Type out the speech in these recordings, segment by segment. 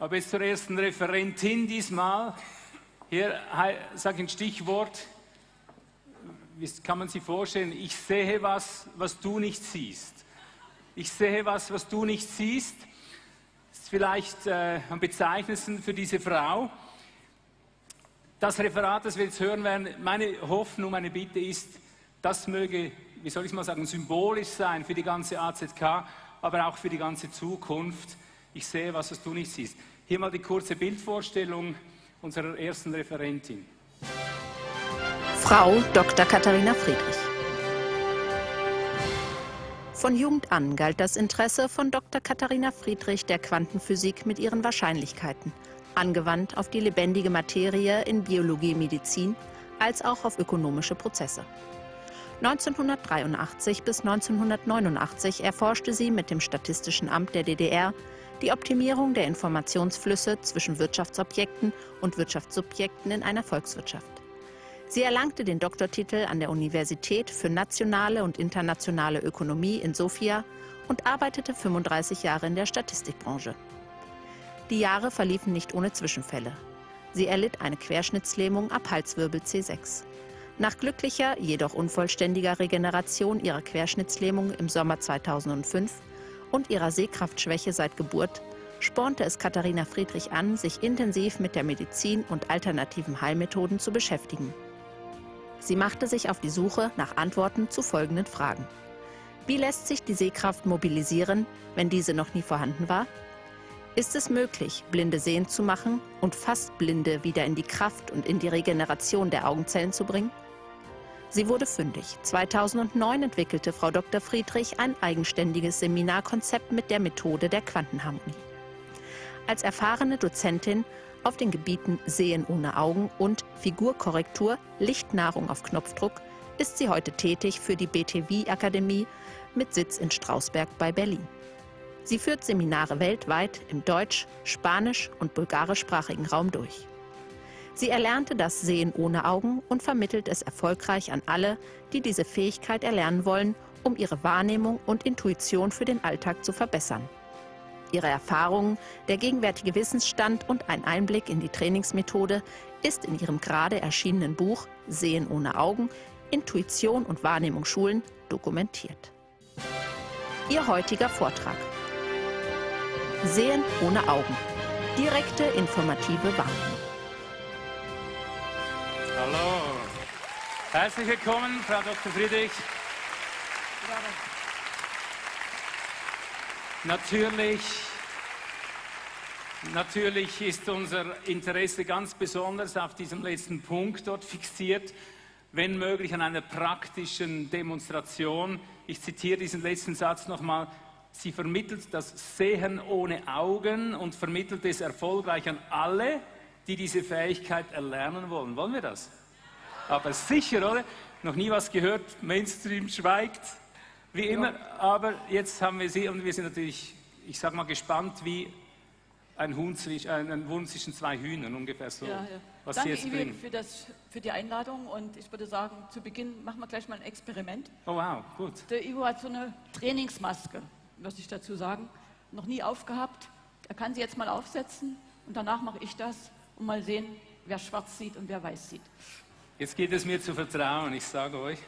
Aber jetzt zur ersten Referentin diesmal. Hier sage ich ein Stichwort. Wie kann man sich vorstellen? Ich sehe was, was du nicht siehst. Ich sehe was, was du nicht siehst. Das ist vielleicht am bezeichnendsten für diese Frau. Das Referat, das wir jetzt hören werden, meine Hoffnung, meine Bitte ist, das möge, wie soll ich mal sagen, symbolisch sein für die ganze AZK, aber auch für die ganze Zukunft. Ich sehe was, was du nicht siehst. Hier mal die kurze Bildvorstellung unserer ersten Referentin. Frau Dr. Katharina Friedrich. Von Jugend an galt das Interesse von Dr. Katharina Friedrich der Quantenphysik mit ihren Wahrscheinlichkeiten, angewandt auf die lebendige Materie in Biologie, Medizin, als auch auf ökonomische Prozesse. 1983 bis 1989 erforschte sie mit dem Statistischen Amt der DDR die Optimierung der Informationsflüsse zwischen Wirtschaftsobjekten und Wirtschaftssubjekten in einer Volkswirtschaft. Sie erlangte den Doktortitel an der Universität für nationale und internationale Ökonomie in Sofia und arbeitete 35 Jahre in der Statistikbranche. Die Jahre verliefen nicht ohne Zwischenfälle. Sie erlitt eine Querschnittslähmung ab Halswirbel C6. Nach glücklicher, jedoch unvollständiger Regeneration ihrer Querschnittslähmung im Sommer 2005 und ihrer Sehkraftschwäche seit Geburt spornte es Katharina Friedrich an, sich intensiv mit der Medizin und alternativen Heilmethoden zu beschäftigen. Sie machte sich auf die Suche nach Antworten zu folgenden Fragen. Wie lässt sich die Sehkraft mobilisieren, wenn diese noch nie vorhanden war? Ist es möglich, Blinde sehend zu machen und fast Blinde wieder in die Kraft und in die Regeneration der Augenzellen zu bringen? Sie wurde fündig. 2009 entwickelte Frau Dr. Friedrich ein eigenständiges Seminarkonzept mit der Methode der Quantenharmonie. Als erfahrene Dozentin auf den Gebieten Sehen ohne Augen und Figurkorrektur, Lichtnahrung auf Knopfdruck, ist sie heute tätig für die BeTeWi-Akademie mit Sitz in Strausberg bei Berlin. Sie führt Seminare weltweit im deutsch-, spanisch- und bulgarischsprachigen Raum durch. Sie erlernte das Sehen ohne Augen und vermittelt es erfolgreich an alle, die diese Fähigkeit erlernen wollen, um ihre Wahrnehmung und Intuition für den Alltag zu verbessern. Ihre Erfahrungen, der gegenwärtige Wissensstand und ein Einblick in die Trainingsmethode ist in ihrem gerade erschienenen Buch Sehen ohne Augen, Intuition und Wahrnehmung schulen dokumentiert. Ihr heutiger Vortrag: Sehen ohne Augen, direkte informative Wahrnehmung. Hallo, herzlich willkommen, Frau Dr. Friedrich. Bravo. Natürlich ist unser Interesse ganz besonders auf diesem letzten Punkt dort fixiert, wenn möglich an einer praktischen Demonstration. Ich zitiere diesen letzten Satz nochmal. Sie vermittelt das Sehen ohne Augen und vermittelt es erfolgreich an alle, die diese Fähigkeit erlernen wollen. Wollen wir das? Aber sicher, oder? Noch nie was gehört, Mainstream schweigt. Wie immer, aber jetzt haben wir sie und wir sind natürlich, ich sag mal, gespannt wie ein Huhn zwischen, ein Wurm zwischen zwei Hühnern, ungefähr so. Ja, ja. Was danke, Ivo, für die Einladung, und ich würde sagen, zu Beginn machen wir gleich mal ein Experiment. Oh wow, gut. Der Ivo hat so eine Trainingsmaske, muss ich dazu sagen, noch nie aufgehabt. Er kann sie jetzt mal aufsetzen und danach mache ich das und mal sehen, wer schwarz sieht und wer weiß sieht. Jetzt geht es mir zu vertrauen, ich sage euch.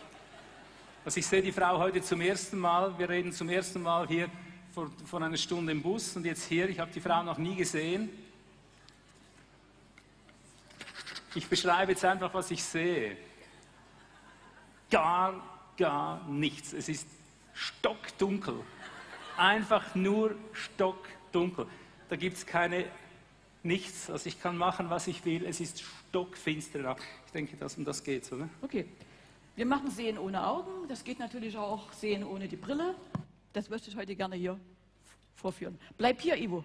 Also ich sehe die Frau heute zum ersten Mal, wir reden zum ersten Mal hier von einer Stunde im Bus und jetzt hier, ich habe die Frau noch nie gesehen. Ich beschreibe jetzt einfach, was ich sehe. Gar nichts. Es ist stockdunkel. Einfach nur stockdunkel. Da gibt es nichts. Also ich kann machen, was ich will. Es ist stockfinster. Ich denke, um das geht es, oder? Okay. Wir machen Sehen ohne Augen, das geht natürlich auch Sehen ohne die Brille. Das möchte ich heute gerne hier vorführen. Bleib hier, Ivo.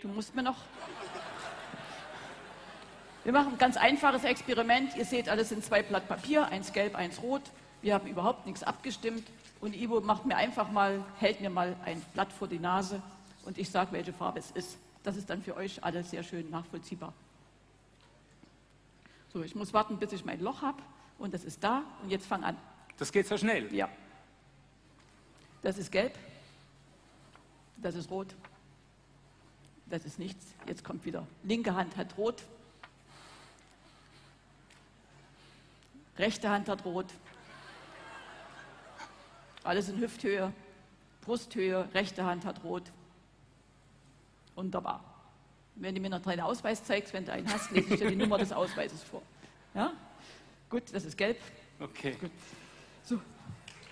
Du musst mir noch... Wir machen ein ganz einfaches Experiment. Ihr seht, alles in zwei Blatt Papier, eins gelb, eins rot. Wir haben überhaupt nichts abgestimmt. Und Ivo macht mir einfach mal, hält mir mal ein Blatt vor die Nase und ich sage, welche Farbe es ist. Das ist dann für euch alles sehr schön nachvollziehbar. So, ich muss warten, bis ich mein Loch habe. Und das ist da. Und jetzt fang an. Das geht so schnell? Ja. Das ist gelb. Das ist rot. Das ist nichts. Jetzt kommt wieder. Linke Hand hat rot. Rechte Hand hat rot. Alles in Hüfthöhe, Brusthöhe, rechte Hand hat rot. Wunderbar. Wenn du mir noch deinen Ausweis zeigst, wenn du einen hast, lese ich dir die Nummer des Ausweises vor. Ja? Gut, das ist gelb. Okay. Gut. So.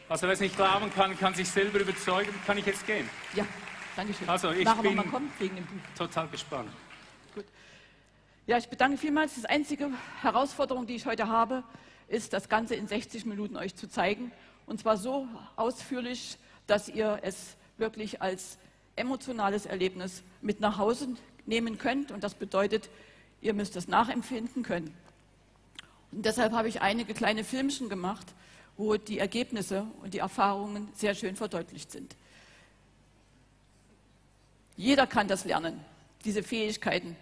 Also wer es nicht glauben kann, kann sich selber überzeugen. Kann ich jetzt gehen? Ja, danke schön. Also ich bin total gespannt. Gut. Ja, ich bedanke vielmals. Das einzige Herausforderung, die ich heute habe, ist, das Ganze in 60 Minuten euch zu zeigen. Und zwar so ausführlich, dass ihr es wirklich als emotionales Erlebnis mit nach Hause nehmen könnt. Und das bedeutet, ihr müsst es nachempfinden können. Und deshalb habe ich einige kleine Filmchen gemacht, wo die Ergebnisse und die Erfahrungen sehr schön verdeutlicht sind. Jeder kann das lernen, diese Fähigkeiten.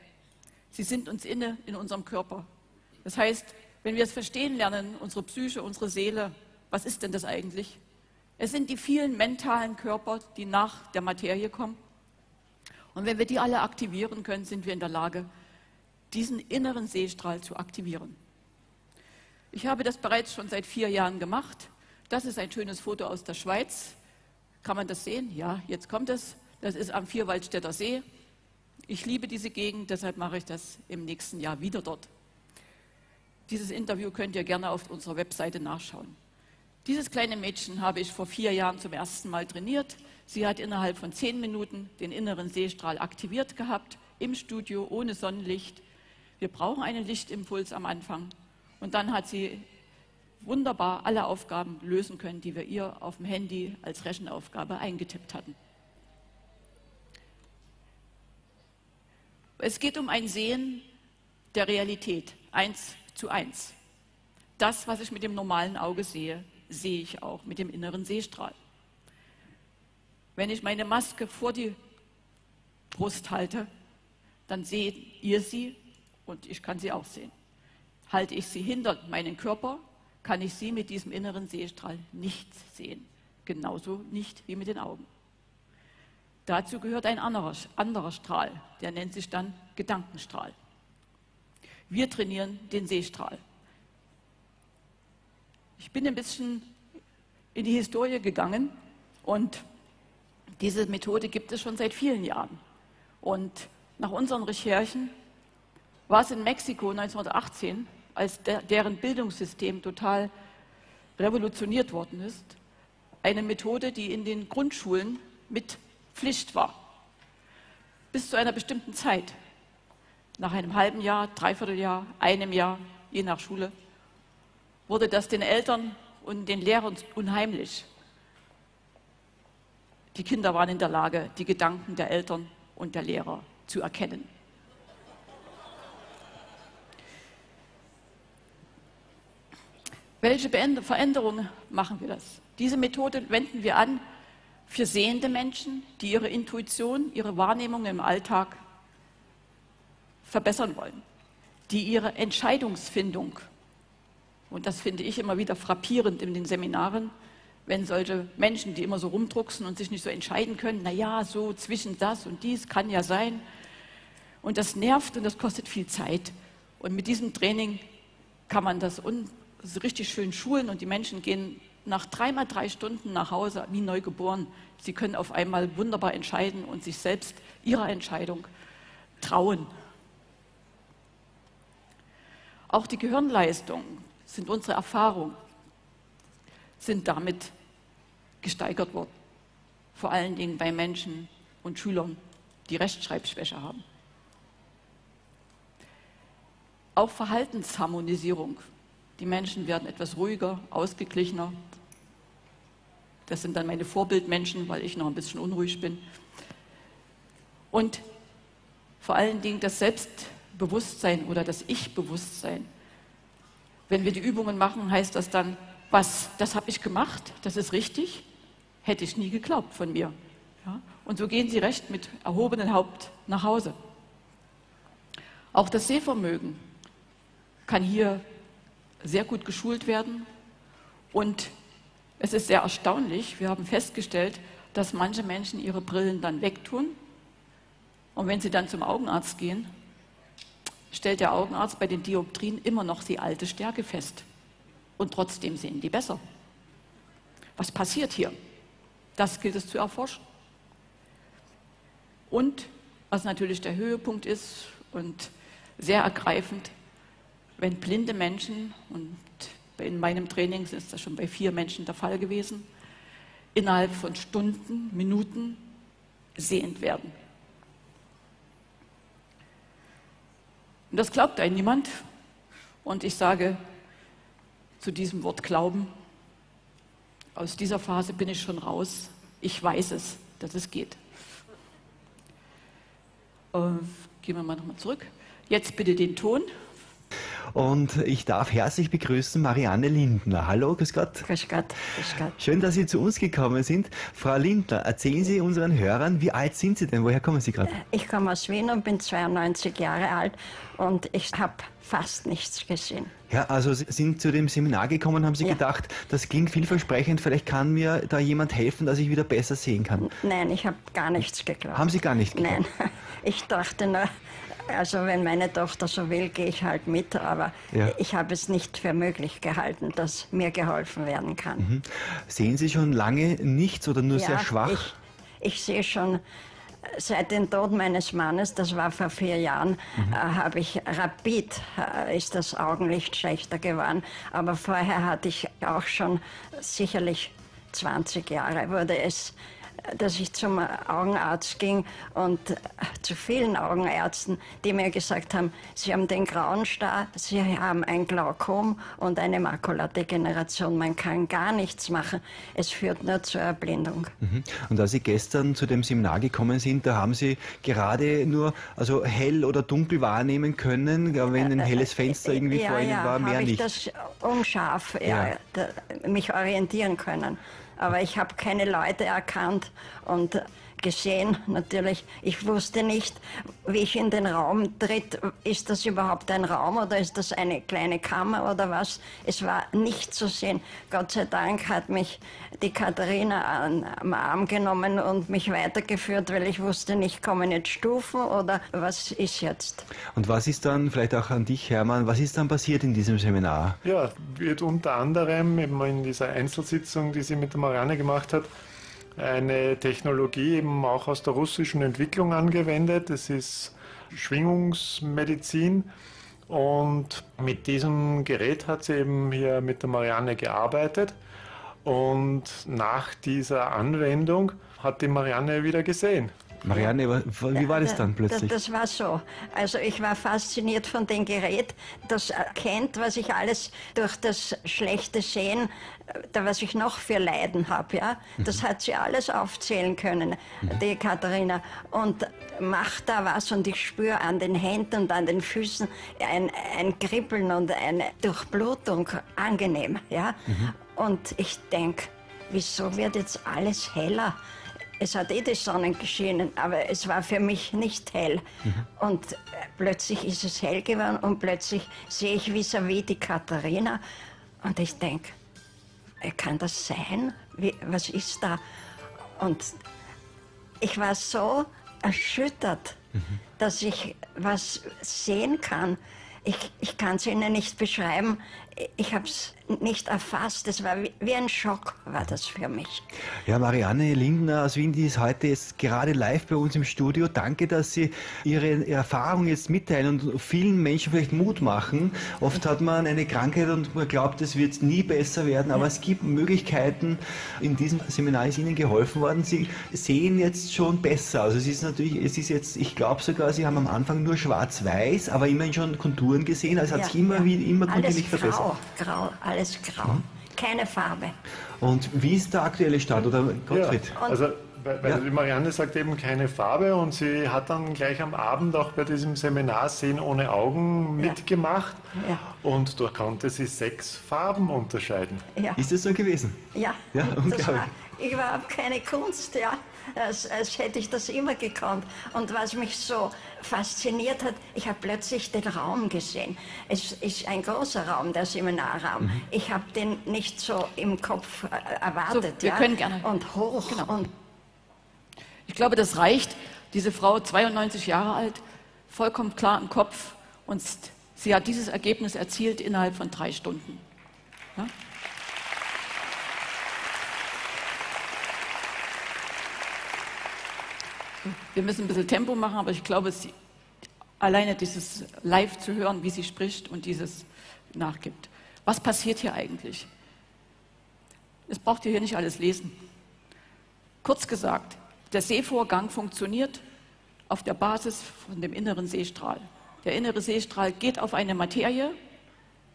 Sie sind uns inne in unserem Körper. Das heißt, wenn wir es verstehen lernen, unsere Psyche, unsere Seele, was ist denn das eigentlich? Es sind die vielen mentalen Körper, die nach der Materie kommen. Und wenn wir die alle aktivieren können, sind wir in der Lage, diesen inneren Seestrahl zu aktivieren. Ich habe das bereits schon seit 4 Jahren gemacht. Das ist ein schönes Foto aus der Schweiz. Kann man das sehen? Ja, jetzt kommt es. Das ist am Vierwaldstädter See. Ich liebe diese Gegend, deshalb mache ich das im nächsten Jahr wieder dort. Dieses Interview könnt ihr gerne auf unserer Webseite nachschauen. Dieses kleine Mädchen habe ich vor 4 Jahren zum ersten Mal trainiert. Sie hat innerhalb von 10 Minuten den inneren Seestrahl aktiviert gehabt, im Studio, ohne Sonnenlicht. Wir brauchen einen Lichtimpuls am Anfang. Und dann hat sie wunderbar alle Aufgaben lösen können, die wir ihr auf dem Handy als Rechenaufgabe eingetippt hatten. Es geht um ein Sehen der Realität, 1:1. Das, was ich mit dem normalen Auge sehe, sehe ich auch mit dem inneren Sehstrahl. Wenn ich meine Maske vor die Brust halte, dann seht ihr sie und ich kann sie auch sehen. Halte ich sie hinter meinen Körper, kann ich sie mit diesem inneren Sehstrahl nicht sehen. Genauso nicht wie mit den Augen. Dazu gehört ein anderer Strahl, der nennt sich dann Gedankenstrahl. Wir trainieren den Sehstrahl. Ich bin ein bisschen in die Historie gegangen und diese Methode gibt es schon seit vielen Jahren. Und nach unseren Recherchen war es in Mexiko 1918, als deren Bildungssystem total revolutioniert worden ist, eine Methode, die in den Grundschulen mit Pflicht war. Bis zu einer bestimmten Zeit, nach einem halben Jahr, Dreivierteljahr, einem Jahr, je nach Schule, wurde das den Eltern und den Lehrern unheimlich. Die Kinder waren in der Lage, die Gedanken der Eltern und der Lehrer zu erkennen. Welche Veränderungen machen wir das? Diese Methode wenden wir an für sehende Menschen, die ihre Intuition, ihre Wahrnehmung im Alltag verbessern wollen, die ihre Entscheidungsfindung, und das finde ich immer wieder frappierend in den Seminaren, wenn solche Menschen, die immer so rumdrucksen und sich nicht so entscheiden können, naja, so zwischen das und dies kann ja sein, und das nervt und das kostet viel Zeit. Und mit diesem Training kann man das richtig schön schulen und die Menschen gehen nach 3 mal 3 Stunden nach Hause, wie neu geboren. Sie können auf einmal wunderbar entscheiden und sich selbst ihrer Entscheidung trauen. Auch die Gehirnleistungen sind unsere Erfahrung, sind damit gesteigert worden. Vor allen Dingen bei Menschen und Schülern, die Rechtschreibschwäche haben. Auch Verhaltensharmonisierung. Die Menschen werden etwas ruhiger, ausgeglichener. Das sind dann meine Vorbildmenschen, weil ich noch ein bisschen unruhig bin. Und vor allen Dingen das Selbstbewusstsein oder das Ich-Bewusstsein. Wenn wir die Übungen machen, heißt das dann, was, das habe ich gemacht, das ist richtig, hätte ich nie geglaubt von mir. Ja? Und so gehen sie recht mit erhobenem Haupt nach Hause. Auch das Sehvermögen kann hier sehr gut geschult werden und es ist sehr erstaunlich, wir haben festgestellt, dass manche Menschen ihre Brillen dann wegtun, Und wenn Sie dann zum Augenarzt gehen, stellt der Augenarzt bei den Dioptrien immer noch die alte Stärke fest. Und trotzdem sehen die besser. Was passiert hier? Das gilt es zu erforschen. Und was natürlich der Höhepunkt ist und sehr ergreifend, wenn blinde Menschen, und in meinem Training ist das schon bei 4 Menschen der Fall gewesen, innerhalb von Stunden, Minuten sehend werden. Und das glaubt einem niemand. Und ich sage zu diesem Wort Glauben, aus dieser Phase bin ich schon raus. Ich weiß es, dass es geht. Gehen wir mal nochmal zurück. Jetzt bitte den Ton. Und ich darf herzlich begrüßen Marianne Lindner. Hallo, grüß Gott. Grüß Gott, grüß Gott. Schön, dass Sie zu uns gekommen sind. Frau Lindner, erzählen Sie unseren Hörern, wie alt sind Sie denn? Woher kommen Sie gerade? Ich komme aus Wien und bin 92 Jahre alt und ich habe fast nichts gesehen. Ja, also Sie sind zu dem Seminar gekommen, haben Sie gedacht, das klingt vielversprechend, vielleicht kann mir da jemand helfen, dass ich wieder besser sehen kann. Nein, ich habe gar nichts geglaubt. Haben Sie gar nicht geglaubt? Nein, ich dachte nur, also wenn meine Tochter so will, gehe ich halt mit, aber ich habe es nicht für möglich gehalten, dass mir geholfen werden kann. Mhm. Sehen Sie schon lange nichts oder nur sehr schwach? Ich sehe schon seit dem Tod meines Mannes, das war vor 4 Jahren, habe ich rapid, ist das Augenlicht schlechter geworden, aber vorher hatte ich auch schon sicherlich 20 Jahre, wurde es, dass ich zum Augenarzt ging und zu vielen Augenärzten, die mir gesagt haben, Sie haben den grauen Star, Sie haben ein Glaukom und eine Makuladegeneration. Man kann gar nichts machen. Es führt nur zur Erblindung. Mhm. Und als Sie gestern zu dem Seminar gekommen sind, da haben Sie gerade nur also hell oder dunkel wahrnehmen können, wenn ein helles Fenster irgendwie vor Ihnen war, mehr nicht. Ja, habe ich das unscharf mich orientieren können. Aber ich habe keine Leute erkannt und gesehen, natürlich. Ich wusste nicht, wie ich in den Raum tritt. Ist das überhaupt ein Raum oder ist das eine kleine Kammer oder was? Es war nicht zu sehen. Gott sei Dank hat mich die Katharina am Arm genommen und mich weitergeführt, weil ich wusste nicht, kommen jetzt Stufen oder was ist jetzt? Und was ist dann, vielleicht auch an dich, Hermann, was ist dann passiert in diesem Seminar? Ja, wird unter anderem eben in dieser Einzelsitzung, die sie mit der Marianne gemacht hat, eine Technologie eben auch aus der russischen Entwicklung angewendet. Das ist Schwingungsmedizin und mit diesem Gerät hat sie eben hier mit der Marianne gearbeitet und nach dieser Anwendung hat die Marianne wieder gesehen. Marianne, wie war das dann plötzlich? Das war so. Also ich war fasziniert von dem Gerät, das erkennt, was ich alles durch das schlechte Sehen, was ich noch für Leiden habe. Ja? Das hat sie alles aufzählen können, die Katharina. Und macht da was und ich spüre an den Händen und an den Füßen ein Kribbeln und eine Durchblutung, angenehm. Ja? Und ich denke, wieso wird jetzt alles heller? Es hat die Sonne geschienen, aber es war für mich nicht hell. Und plötzlich ist es hell geworden und plötzlich sehe ich vis-à-vis die Katharina und ich denke, kann das sein? Was ist da? Und ich war so erschüttert, dass ich was sehen kann. Ich kann es Ihnen nicht beschreiben, ich habe es nicht erfasst, es war wie ein Schock, war das für mich. Ja, Marianne Lindner aus Wien, die ist heute jetzt gerade live bei uns im Studio. Danke, dass Sie Ihre Erfahrung jetzt mitteilen und vielen Menschen vielleicht Mut machen. Oft hat man eine Krankheit und man glaubt, es wird nie besser werden, aber es gibt Möglichkeiten. In diesem Seminar ist Ihnen geholfen worden. Sie sehen jetzt schon besser. Also es ist natürlich, es ist jetzt, ich glaube sogar, Sie haben am Anfang nur schwarz-weiß, aber immerhin schon Konturen gesehen, also hat sich immer kontinuierlich verbessert. Grau, alles grau, keine Farbe. Und wie ist der aktuelle Stand, oder Gottfried? Ja, also weil die Marianne sagt eben keine Farbe und sie hat dann gleich am Abend auch bei diesem Seminar Sehen ohne Augen mitgemacht und da konnte sie 6 Farben unterscheiden. Ja. Ist das so gewesen? Ja, das war überhaupt keine Kunst, als hätte ich das immer gekonnt. Und was mich so fasziniert hat, ich habe plötzlich den Raum gesehen. Es ist ein großer Raum, der Seminarraum. Ich habe den nicht so im Kopf erwartet. So, wir können gerne. Und hoch. Genau. Und ich glaube, das reicht. Diese Frau, 92 Jahre alt, vollkommen klar im Kopf, und sie hat dieses Ergebnis erzielt innerhalb von 3 Stunden. Ja? Wir müssen ein bisschen Tempo machen, aber ich glaube, alleine dieses live zu hören, wie sie spricht und dieses nachgibt. Was passiert hier eigentlich? Das braucht ihr hier nicht alles lesen. Kurz gesagt, der Seevorgang funktioniert auf der Basis von dem inneren Seestrahl. Der innere Seestrahl geht auf eine Materie,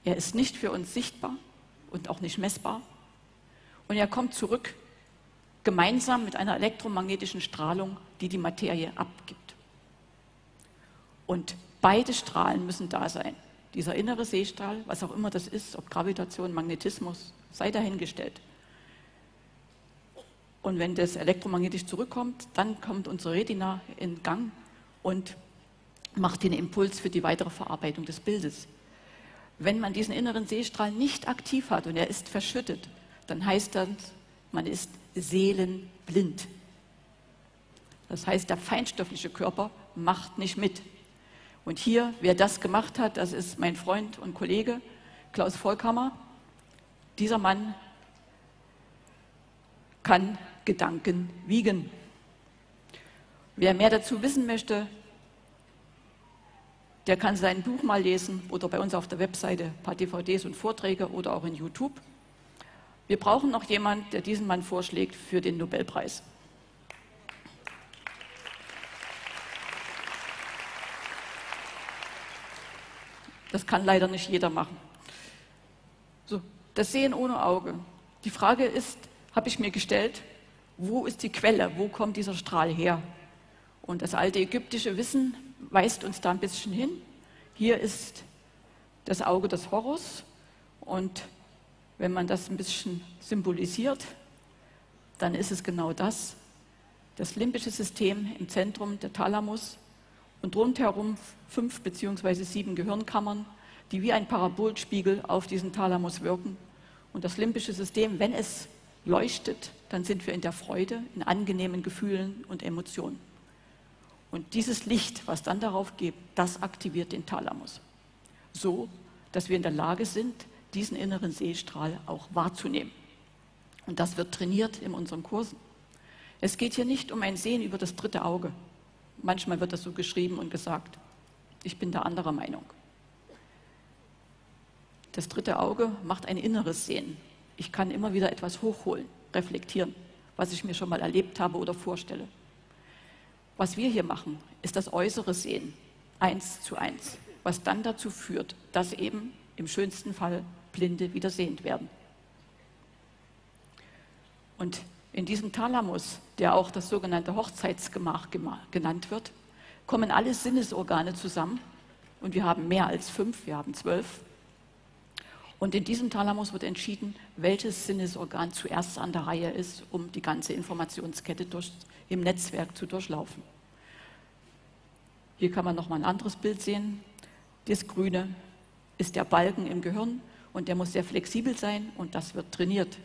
er ist nicht für uns sichtbar und auch nicht messbar. Und er kommt zurück, gemeinsam mit einer elektromagnetischen Strahlung, die die Materie abgibt. Und beide Strahlen müssen da sein. Dieser innere Seestrahl, was auch immer das ist, ob Gravitation, Magnetismus, sei dahingestellt. Und wenn das elektromagnetisch zurückkommt, dann kommt unsere Retina in Gang und macht den Impuls für die weitere Verarbeitung des Bildes. Wenn man diesen inneren Seestrahl nicht aktiv hat und er ist verschüttet, dann heißt das, man ist seelenblind. Das heißt, der feinstoffliche Körper macht nicht mit. Und hier, wer das gemacht hat, das ist mein Freund und Kollege Klaus Volkamer. Dieser Mann kann Gedanken wiegen. Wer mehr dazu wissen möchte, der kann sein Buch mal lesen oder bei uns auf der Webseite ein paar DVDs und Vorträge oder auch in YouTube. Wir brauchen noch jemanden, der diesen Mann vorschlägt für den Nobelpreis. Das kann leider nicht jeder machen. So, das Sehen ohne Auge. Die Frage ist, habe ich mir gestellt, wo ist die Quelle, wo kommt dieser Strahl her? Und das alte ägyptische Wissen weist uns da ein bisschen hin. Hier ist das Auge des Horus und wenn man das ein bisschen symbolisiert, dann ist es genau das. Das limbische System im Zentrum, der Thalamus, und rundherum 5 bzw. 7 Gehirnkammern, die wie ein Parabolspiegel auf diesen Thalamus wirken. Und das limbische System, wenn es leuchtet, dann sind wir in der Freude, in angenehmen Gefühlen und Emotionen. Und dieses Licht, was dann darauf geht, das aktiviert den Thalamus. So, dass wir in der Lage sind, diesen inneren Seestrahl auch wahrzunehmen. Und das wird trainiert in unseren Kursen. Es geht hier nicht um ein Sehen über das dritte Auge. Manchmal wird das so geschrieben und gesagt. Ich bin da anderer Meinung. Das dritte Auge macht ein inneres Sehen. Ich kann immer wieder etwas hochholen, reflektieren, was ich mir schon mal erlebt habe oder vorstelle. Was wir hier machen, ist das äußere Sehen, 1:1, was dann dazu führt, dass eben im schönsten Fall Blinde wieder sehend werden. Und in diesem Thalamus, der auch das sogenannte Hochzeitsgemach genannt wird, kommen alle Sinnesorgane zusammen und wir haben mehr als 5, wir haben 12. Und in diesem Thalamus wird entschieden, welches Sinnesorgan zuerst an der Reihe ist, um die ganze Informationskette im Netzwerk zu durchlaufen. Hier kann man nochmal ein anderes Bild sehen. Das Grüne ist der Balken im Gehirn und der muss sehr flexibel sein und das wird trainiert.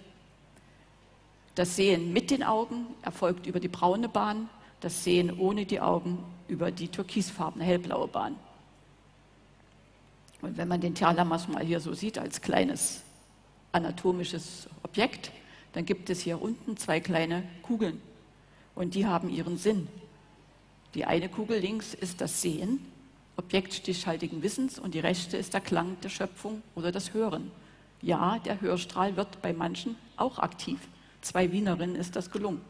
Das Sehen mit den Augen erfolgt über die braune Bahn, das Sehen ohne die Augen über die türkisfarbene hellblaue Bahn. Und wenn man den Thalamus mal hier so sieht als kleines anatomisches Objekt, dann gibt es hier unten 2 kleine Kugeln und die haben ihren Sinn. Die eine Kugel links ist das Sehen, Objekt stichhaltigen Wissens, und die rechte ist der Klang der Schöpfung oder das Hören. Ja, der Hörstrahl wird bei manchen auch aktiv. 2 Wienerinnen ist das gelungen.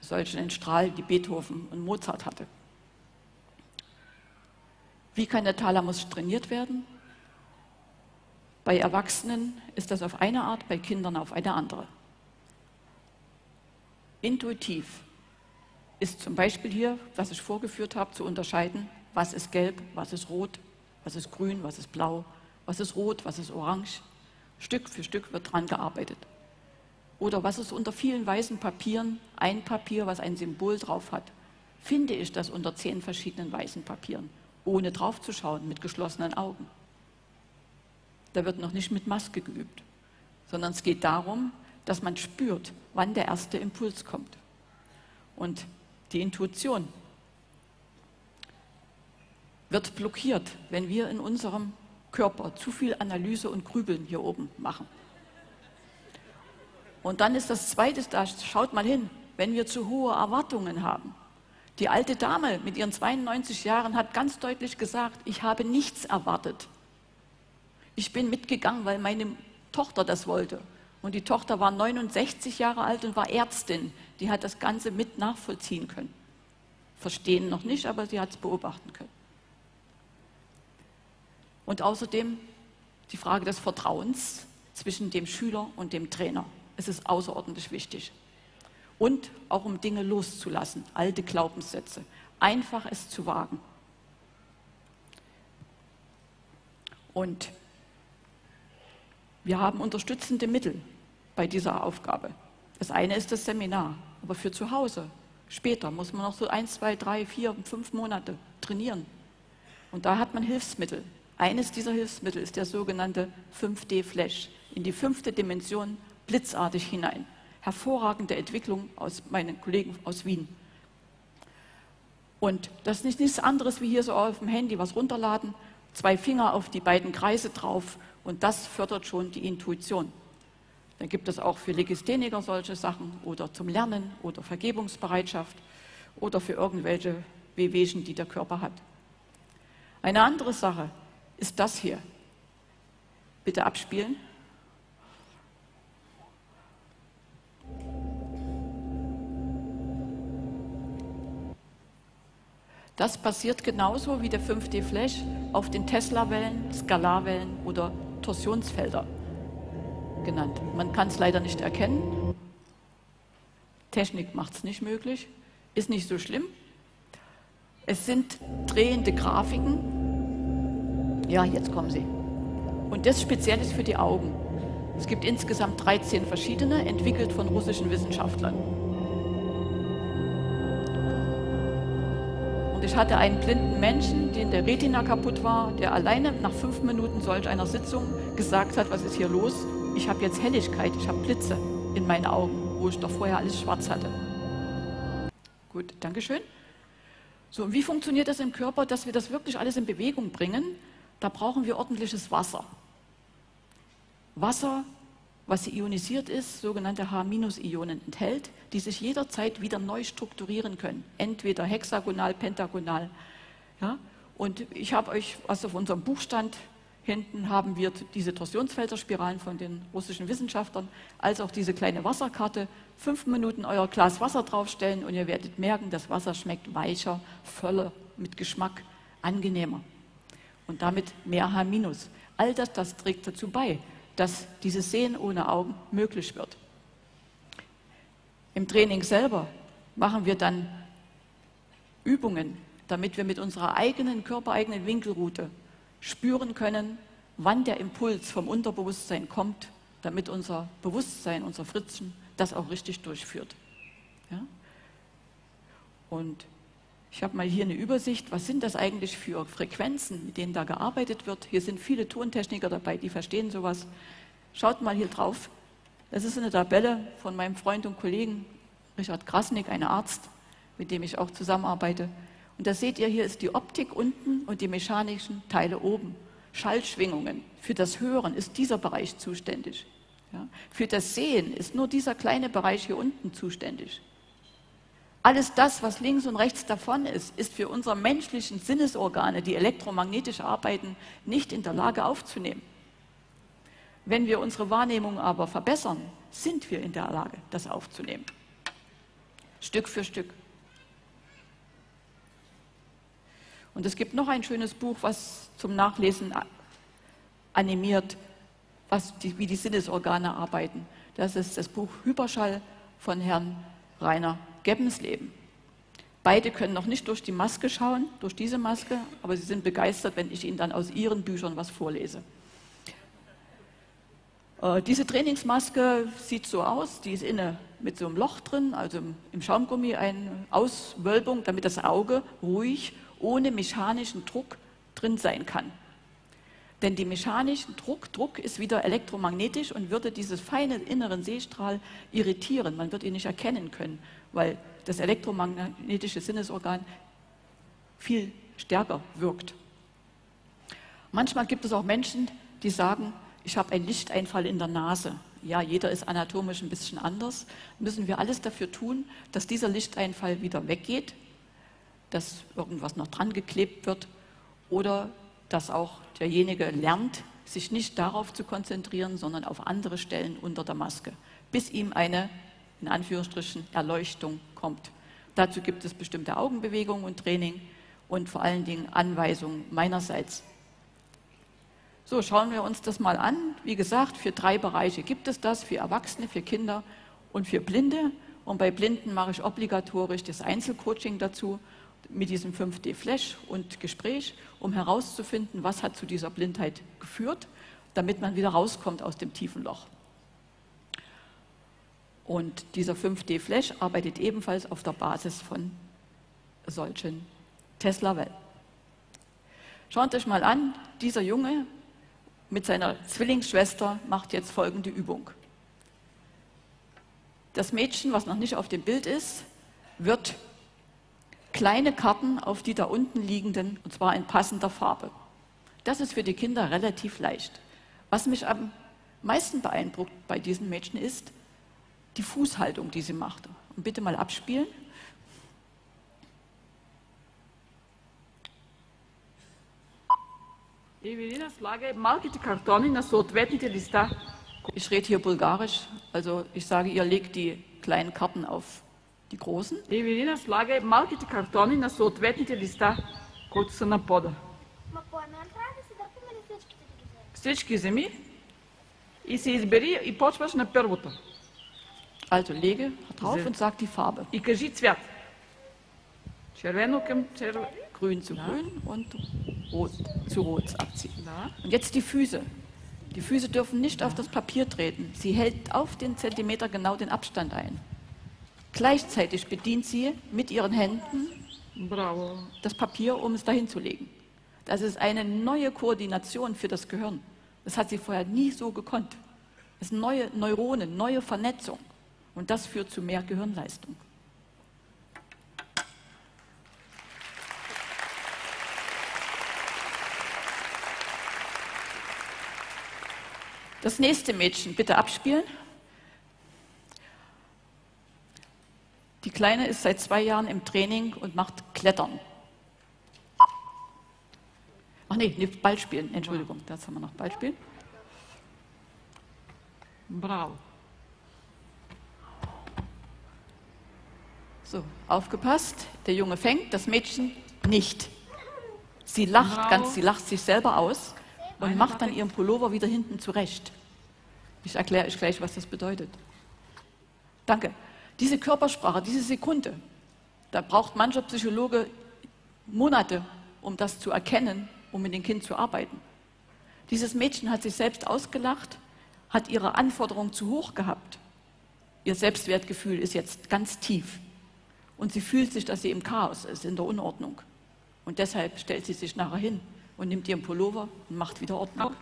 Solch einen Strahl, die Beethoven und Mozart hatte. Wie kann der Thalamus trainiert werden? Bei Erwachsenen ist das auf eine Art, bei Kindern auf eine andere. Intuitiv ist zum Beispiel hier, was ich vorgeführt habe, zu unterscheiden, was ist gelb, was ist rot, was ist grün, was ist blau, was ist rot, was ist orange. Stück für Stück wird daran gearbeitet. Oder was ist unter vielen weißen Papieren, ein Papier, was ein Symbol drauf hat. Finde ich das unter 10 verschiedenen weißen Papieren, ohne drauf zu schauen, mit geschlossenen Augen. Da wird noch nicht mit Maske geübt, sondern es geht darum, dass man spürt, wann der erste Impuls kommt. Und die Intuition wird blockiert, wenn wir in unserem Körper zu viel Analyse und Grübeln hier oben machen. Und dann ist das Zweite, da schaut mal hin, wenn wir zu hohe Erwartungen haben. Die alte Dame mit ihren 92 Jahren hat ganz deutlich gesagt, ich habe nichts erwartet. Ich bin mitgegangen, weil meine Tochter das wollte. Und die Tochter war 69 Jahre alt und war Ärztin. Die hat das Ganze mit nachvollziehen können. Verstehen noch nicht, aber sie hat es beobachten können. Und außerdem die Frage des Vertrauens zwischen dem Schüler und dem Trainer. Es ist außerordentlich wichtig. Und auch um Dinge loszulassen, alte Glaubenssätze. Einfach es zu wagen. Und wir haben unterstützende Mittel bei dieser Aufgabe. Das eine ist das Seminar, aber für zu Hause. Später muss man noch so 1, 2, 3, 4, 5 Monate trainieren. Und da hat man Hilfsmittel. Eines dieser Hilfsmittel ist der sogenannte 5D-Flash. In die 5. Dimension blitzartig hinein. Hervorragende Entwicklung aus meinen Kollegen aus Wien. Und das ist nichts anderes wie hier so auf dem Handy was runterladen, 2 Finger auf die beiden Kreise drauf und das fördert schon die Intuition. Dann gibt es auch für Legistheniker solche Sachen oder zum Lernen oder Vergebungsbereitschaft oder für irgendwelche Wehwehchen, die der Körper hat. Eine andere Sache ist das hier. Bitte abspielen. Das passiert genauso wie der 5D-Flash auf den Tesla-Wellen, Skalarwellen oder Torsionsfelder genannt. Man kann es leider nicht erkennen. Technik macht es nicht möglich. Ist nicht so schlimm. Es sind drehende Grafiken. Ja, jetzt kommen sie. Und das speziell ist für die Augen. Es gibt insgesamt 13 verschiedene, entwickelt von russischen Wissenschaftlern. Ich hatte einen blinden Menschen, den der Retina kaputt war, der alleine nach 5 Minuten solch einer Sitzung gesagt hat, was ist hier los? Ich habe jetzt Helligkeit, ich habe Blitze in meinen Augen, wo ich doch vorher alles schwarz hatte. Gut, Dankeschön. So, und wie funktioniert das im Körper, dass wir das wirklich alles in Bewegung bringen? Da brauchen wir ordentliches Wasser. Wasser, was ionisiert ist, sogenannte H-Ionen enthält, die sich jederzeit wieder neu strukturieren können. Entweder hexagonal, pentagonal. Ja? Und ich habe euch, was auf unserem Buchstand hinten haben wir diese Torsionsfelderspiralen von den russischen Wissenschaftlern, als auch diese kleine Wasserkarte. 5 Minuten euer Glas Wasser draufstellen und ihr werdet merken, das Wasser schmeckt weicher, voller, mit Geschmack, angenehmer. Und damit mehr H-. All das, das trägt dazu bei, dass dieses Sehen ohne Augen möglich wird. Im Training selber machen wir dann Übungen, damit wir mit unserer eigenen körpereigenen Winkelroute spüren können, wann der Impuls vom Unterbewusstsein kommt, damit unser Bewusstsein, unser Fritzchen, das auch richtig durchführt. Ja? Und ich habe mal hier eine Übersicht, was sind das eigentlich für Frequenzen, mit denen da gearbeitet wird. Hier sind viele Tontechniker dabei, die verstehen sowas. Schaut mal hier drauf. Das ist eine Tabelle von meinem Freund und Kollegen Richard Grasnik, ein Arzt, mit dem ich auch zusammenarbeite. Und da seht ihr, hier ist die Optik unten und die mechanischen Teile oben. Schallschwingungen. Für das Hören ist dieser Bereich zuständig. Ja? Für das Sehen ist nur dieser kleine Bereich hier unten zuständig. Alles das, was links und rechts davon ist, ist für unsere menschlichen Sinnesorgane, die elektromagnetisch arbeiten, nicht in der Lage aufzunehmen. Wenn wir unsere Wahrnehmung aber verbessern, sind wir in der Lage, das aufzunehmen. Stück für Stück. Und es gibt noch ein schönes Buch, was zum Nachlesen animiert, wie die Sinnesorgane arbeiten. Das ist das Buch Hyperschall von Herrn Rainer Gebensleben. Beide können noch nicht durch die Maske schauen, durch diese Maske, aber sie sind begeistert, wenn ich ihnen dann aus ihren Büchern was vorlese. Diese Trainingsmaske sieht so aus, die ist inne mit so einem Loch drin, also im Schaumgummi eine Auswölbung, damit das Auge ruhig, ohne mechanischen Druck drin sein kann. Denn die mechanischen Druck ist wieder elektromagnetisch und würde dieses feine inneren Seestrahl irritieren. Man wird ihn nicht erkennen können, weil das elektromagnetische Sinnesorgan viel stärker wirkt. Manchmal gibt es auch Menschen, die sagen, ich habe einen Lichteinfall in der Nase. Ja, jeder ist anatomisch ein bisschen anders. Müssen wir alles dafür tun, dass dieser Lichteinfall wieder weggeht, dass irgendwas noch dran geklebt wird oder dass auch derjenige lernt, sich nicht darauf zu konzentrieren, sondern auf andere Stellen unter der Maske, bis ihm eine, in Anführungsstrichen, Erleuchtung kommt. Dazu gibt es bestimmte Augenbewegungen und Training und vor allen Dingen Anweisungen meinerseits. So, schauen wir uns das mal an. Wie gesagt, für 3 Bereiche gibt es das, für Erwachsene, für Kinder und für Blinde. Und bei Blinden mache ich obligatorisch das Einzelcoaching dazu mit diesem 5D-Flash und Gespräch, um herauszufinden, was hat zu dieser Blindheit geführt, damit man wieder rauskommt aus dem tiefen Loch. Und dieser 5D-Flash arbeitet ebenfalls auf der Basis von solchen Tesla-Wellen. Schaut euch mal an, dieser Junge mit seiner Zwillingsschwester macht jetzt folgende Übung. Das Mädchen, was noch nicht auf dem Bild ist, wird kleine Karten auf die da unten liegenden, und zwar in passender Farbe. Das ist für die Kinder relativ leicht. Was mich am meisten beeindruckt bei diesen Mädchen ist die Fußhaltung, die sie macht. Und bitte mal abspielen. Ich rede hier bulgarisch, also ich sage, ihr legt die kleinen Karten auf die großen. Also lege drauf und sag die Farbe. Grün zu grün und rot zu rot abziehen. Und jetzt die Füße. Die Füße dürfen nicht auf das Papier treten. Sie hält auf den Zentimeter genau den Abstand ein. Gleichzeitig bedient sie mit ihren Händen das Papier, um es dahin zu legen. Das ist eine neue Koordination für das Gehirn. Das hat sie vorher nie so gekonnt. Das sind neue Neuronen, neue Vernetzung. Und das führt zu mehr Gehirnleistung. Das nächste Mädchen, bitte abspielen. Die Kleine ist seit 2 Jahren im Training und macht Klettern. Ach nee, Ballspielen, Entschuldigung, das haben wir noch, Ballspielen. Bravo. So, aufgepasst, der Junge fängt, das Mädchen nicht. Sie lacht sie lacht sich selber aus. Und macht dann ihren Pullover wieder hinten zurecht. Ich erkläre euch gleich, was das bedeutet. Danke. Diese Körpersprache, diese Sekunde, da braucht mancher Psychologe Monate, um das zu erkennen, um mit dem Kind zu arbeiten. Dieses Mädchen hat sich selbst ausgelacht, hat ihre Anforderungen zu hoch gehabt. Ihr Selbstwertgefühl ist jetzt ganz tief. Und sie fühlt sich, dass sie im Chaos ist, in der Unordnung. Und deshalb stellt sie sich nachher hin und nimmt ihren Pullover und macht wieder Ordnung.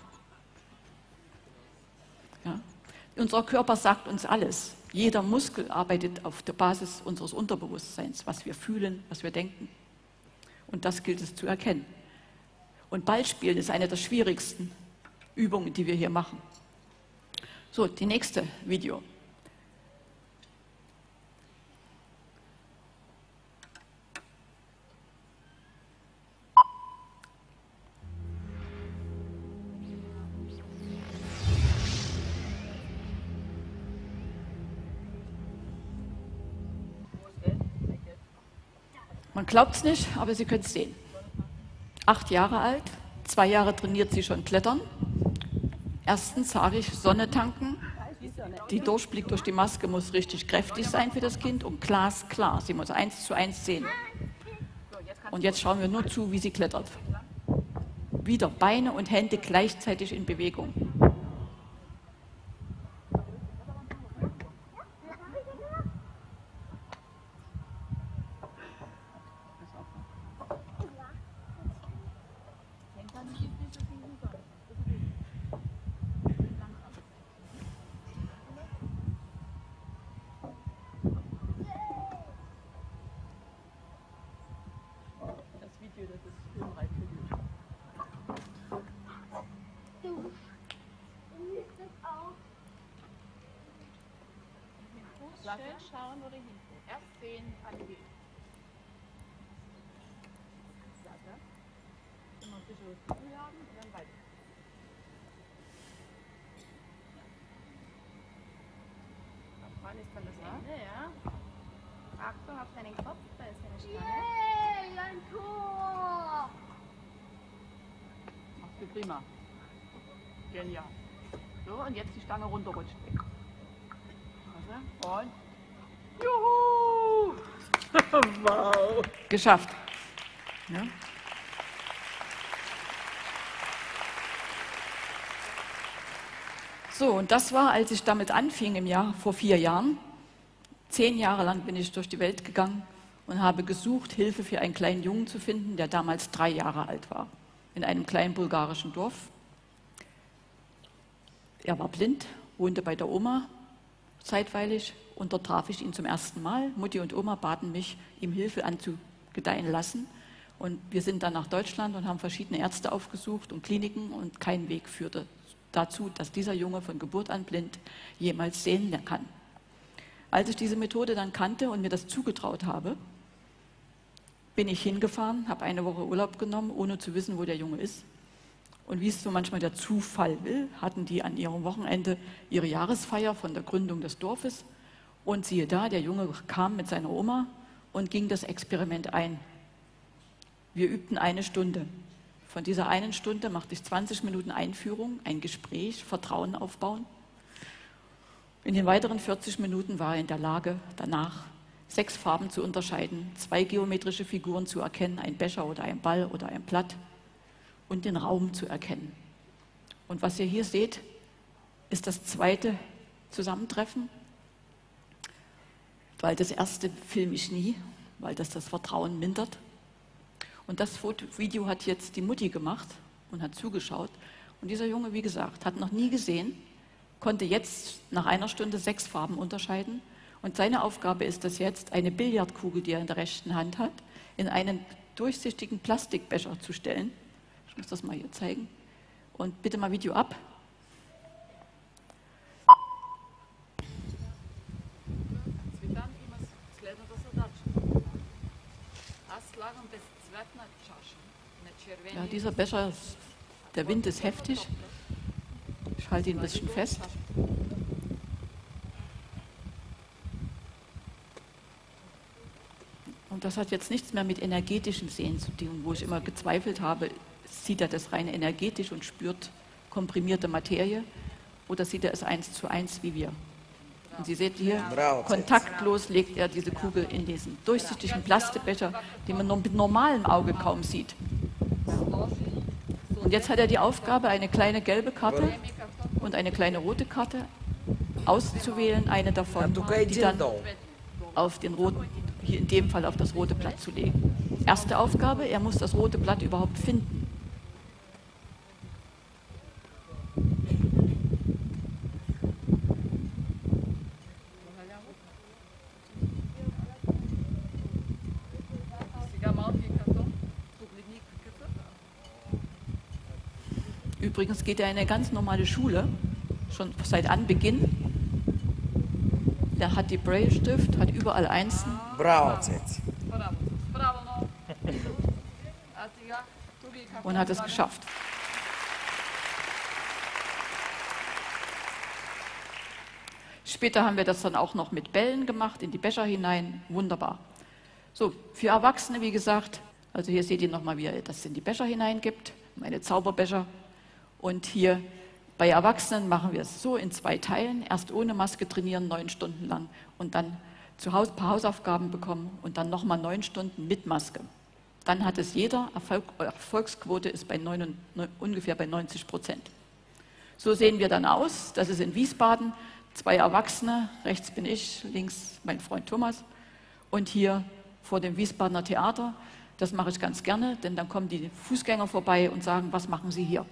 Ja. Unser Körper sagt uns alles. Jeder Muskel arbeitet auf der Basis unseres Unterbewusstseins, was wir fühlen, was wir denken. Und das gilt es zu erkennen. Und Ballspielen ist eine der schwierigsten Übungen, die wir hier machen. So, die nächste Video. Man glaubt es nicht, aber Sie können es sehen. 8 Jahre alt, 2 Jahre trainiert sie schon Klettern. Erstens sage ich, Sonne tanken. Die Durchblick durch die Maske muss richtig kräftig sein für das Kind und glasklar. Sie muss 1:1 sehen. Und jetzt schauen wir nur zu, wie sie klettert. Wieder Beine und Hände gleichzeitig in Bewegung. Schön schauen oder hinten. Erst sehen, alle gehen. Immer ein bisschen was zu tun haben und dann weiter. Da vorne ist dann das Ende, ja. Achtung auf deinen Kopf, da ist eine Stange. Yay, ein Tor! Machst du prima. Genial. So, und jetzt die Stange runterrutscht. Und juhu! Wow! Geschafft. Ja. So, und das war, als ich damit anfing im Jahr vor 4 Jahren. 10 Jahre lang bin ich durch die Welt gegangen und habe gesucht, Hilfe für einen kleinen Jungen zu finden, der damals 3 Jahre alt war, in einem kleinen bulgarischen Dorf. Er war blind, wohnte bei der Oma zeitweilig, und dort traf ich ihn zum ersten Mal. Mutti und Oma baten mich, ihm Hilfe anzugedeihen lassen. Und wir sind dann nach Deutschland und haben verschiedene Ärzte aufgesucht und Kliniken, und kein Weg führte dazu, dass dieser Junge von Geburt an blind jemals sehen kann. Als ich diese Methode dann kannte und mir das zugetraut habe, bin ich hingefahren, habe eine Woche Urlaub genommen, ohne zu wissen, wo der Junge ist. Und wie es so manchmal der Zufall will, hatten die an ihrem Wochenende ihre Jahresfeier von der Gründung des Dorfes. Und siehe da, der Junge kam mit seiner Oma und ging das Experiment ein. Wir übten 1 Stunde. Von dieser 1 Stunde machte ich 20 Minuten Einführung, ein Gespräch, Vertrauen aufbauen. In den weiteren 40 Minuten war er in der Lage, danach 6 Farben zu unterscheiden, 2 geometrische Figuren zu erkennen, ein Becher oder ein Ball oder ein Blatt, und den Raum zu erkennen. Und was ihr hier seht, ist das zweite Zusammentreffen, weil das erste filme ich nie, weil das Vertrauen mindert. Und das Video hat jetzt die Mutti gemacht und hat zugeschaut. Und dieser Junge, wie gesagt, hat noch nie gesehen, konnte jetzt nach 1 Stunde 6 Farben unterscheiden. Und seine Aufgabe ist es jetzt, eine Billardkugel, die er in der rechten Hand hat, in einen durchsichtigen Plastikbecher zu stellen. Ich muss das mal hier zeigen. Und bitte mal Video ab. Ja, dieser Becher, der Wind ist heftig. Ich halte ihn ein bisschen fest. Und das hat jetzt nichts mehr mit energetischem Sehen zu tun, wo ich immer gezweifelt habe, sieht er das rein energetisch und spürt komprimierte Materie, oder sieht er es 1:1 wie wir? Und Sie sehen hier, kontaktlos legt er diese Kugel in diesen durchsichtigen Plastikbecher, den man mit normalem Auge kaum sieht. Und jetzt hat er die Aufgabe, eine kleine gelbe Karte und eine kleine rote Karte auszuwählen, eine davon, die dann auf den roten, hier in dem Fall auf das rote Blatt zu legen. Erste Aufgabe, er muss das rote Blatt überhaupt finden. Übrigens geht er in eine ganz normale Schule, schon seit Anbeginn. Der hat die Braille-Stift, hat überall Einsen. Und hat es geschafft. Später haben wir das dann auch noch mit Bällen gemacht, in die Becher hinein. Wunderbar. So, für Erwachsene, wie gesagt, also hier seht ihr nochmal, wie er das in die Becher hineingibt, meine Zauberbecher. Und hier bei Erwachsenen machen wir es so in 2 Teilen, erst ohne Maske trainieren, 9 Stunden lang, und dann zu Hause ein paar Hausaufgaben bekommen und dann nochmal 9 Stunden mit Maske. Dann hat es jeder, Erfolgsquote ist bei ungefähr bei 90%. So sehen wir dann aus, das ist in Wiesbaden, 2 Erwachsene, rechts bin ich, links mein Freund Thomas, und hier vor dem Wiesbadener Theater, das mache ich ganz gerne, denn dann kommen die Fußgänger vorbei und sagen, was machen Sie hier?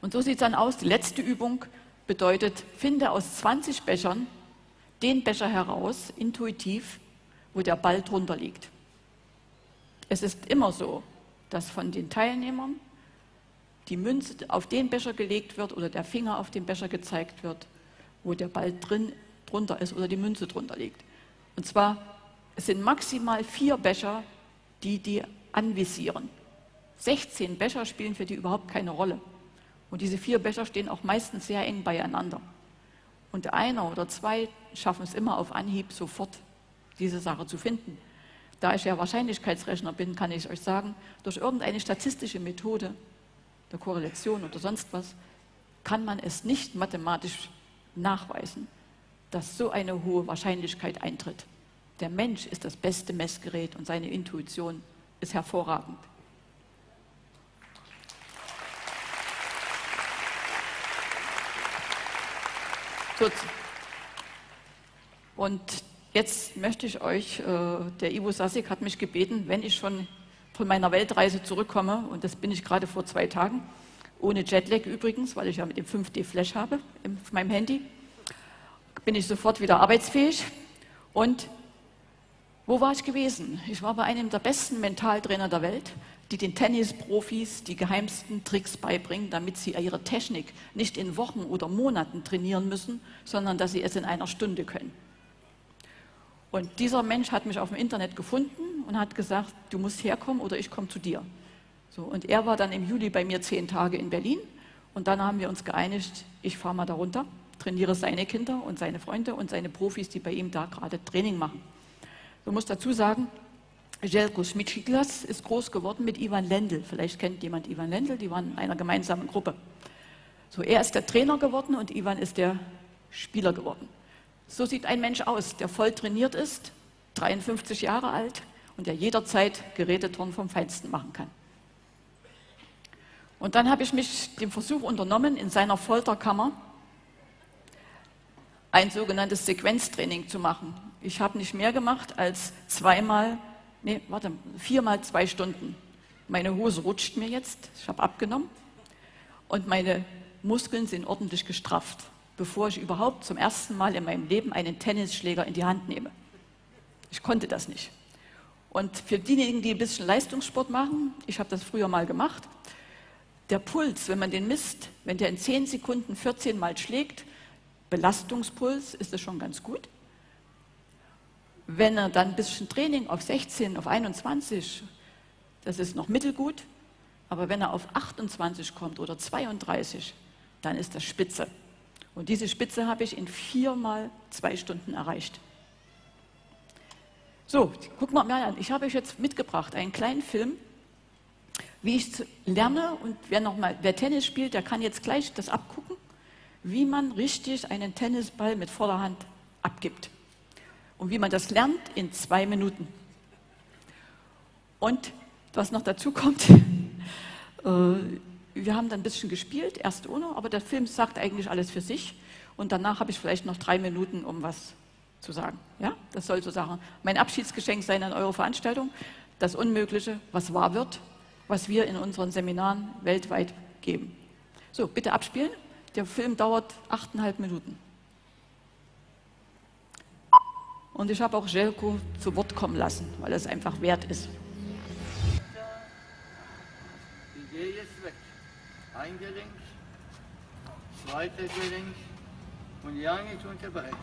Und so sieht es dann aus. Die letzte Übung bedeutet, finde aus 20 Bechern den Becher heraus, intuitiv, wo der Ball drunter liegt. Es ist immer so, dass von den Teilnehmern die Münze auf den Becher gelegt wird oder der Finger auf den Becher gezeigt wird, wo der Ball drin drunter ist oder die Münze drunter liegt. Und zwar, es sind maximal 4 Becher, die anvisieren. 16 Becher spielen für die überhaupt keine Rolle. Und diese 4 Becher stehen auch meistens sehr eng beieinander. Und einer oder zwei schaffen es immer auf Anhieb sofort, diese Sache zu finden. Da ich ja Wahrscheinlichkeitsrechner bin, kann ich euch sagen, durch irgendeine statistische Methode der Korrelation oder sonst was, kann man es nicht mathematisch nachweisen, dass so eine hohe Wahrscheinlichkeit eintritt. Der Mensch ist das beste Messgerät und seine Intuition ist hervorragend. Gut. Und jetzt möchte ich euch, der Ivo Sasek hat mich gebeten, wenn ich schon von meiner Weltreise zurückkomme, und das bin ich gerade vor 2 Tagen, ohne Jetlag übrigens, weil ich ja mit dem 5D-Flash habe auf meinem Handy, bin ich sofort wieder arbeitsfähig. Und wo war ich gewesen? Ich war bei einem der besten Mentaltrainer der Welt, die den Tennisprofis die geheimsten Tricks beibringen, damit sie ihre Technik nicht in Wochen oder Monaten trainieren müssen, sondern dass sie es in einer Stunde können. Und dieser Mensch hat mich auf dem Internet gefunden und hat gesagt, du musst herkommen oder ich komme zu dir. So, und er war dann im Juli bei mir 10 Tage in Berlin und dann haben wir uns geeinigt, ich fahre mal da runter, trainiere seine Kinder und seine Freunde und seine Profis, die bei ihm da gerade Training machen. Man muss dazu sagen, Željko Šmičiklas ist groß geworden mit Ivan Lendl. Vielleicht kennt jemand Ivan Lendl, die waren in einer gemeinsamen Gruppe. So, er ist der Trainer geworden und Ivan ist der Spieler geworden. So sieht ein Mensch aus, der voll trainiert ist, 53 Jahre alt und der jederzeit Geräteturnen vom Feinsten machen kann. Und dann habe ich mich dem Versuch unternommen, in seiner Folterkammer ein sogenanntes Sequenztraining zu machen. Ich habe nicht mehr gemacht als 4 mal 2 Stunden. Meine Hose rutscht mir jetzt, ich habe abgenommen und meine Muskeln sind ordentlich gestrafft, bevor ich überhaupt zum ersten Mal in meinem Leben einen Tennisschläger in die Hand nehme. Ich konnte das nicht. Und für diejenigen, die ein bisschen Leistungssport machen, ich habe das früher mal gemacht, der Puls, wenn man den misst, wenn der in 10 Sekunden 14 Mal schlägt, Belastungspuls, ist das schon ganz gut. Wenn er dann ein bisschen Training auf 16, auf 21, das ist noch mittelgut, aber wenn er auf 28 kommt oder 32, dann ist das Spitze. Und diese Spitze habe ich in 4 mal 2 Stunden erreicht. So, guck mal an, ich habe euch jetzt mitgebracht einen kleinen Film, wie ich lerne, und wer Tennis spielt, der kann jetzt gleich das abgucken, wie man richtig einen Tennisball mit voller Hand abgibt. Und wie man das lernt in 2 Minuten. Und was noch dazu kommt, wir haben dann ein bisschen gespielt, erst ohne, aber der Film sagt eigentlich alles für sich. Und danach habe ich vielleicht noch 3 Minuten, um was zu sagen. Ja, das soll so sagen. Mein Abschiedsgeschenk sein an eure Veranstaltung, das Unmögliche, was wahr wird, was wir in unseren Seminaren weltweit geben. So, bitte abspielen. Der Film dauert 8,5 Minuten. Und ich habe auch Željko zu Wort kommen lassen, weil es einfach wert ist. Die Idee ist weg. Ein Gelenk, zweiter Gelenk und ja nicht unterbrechen.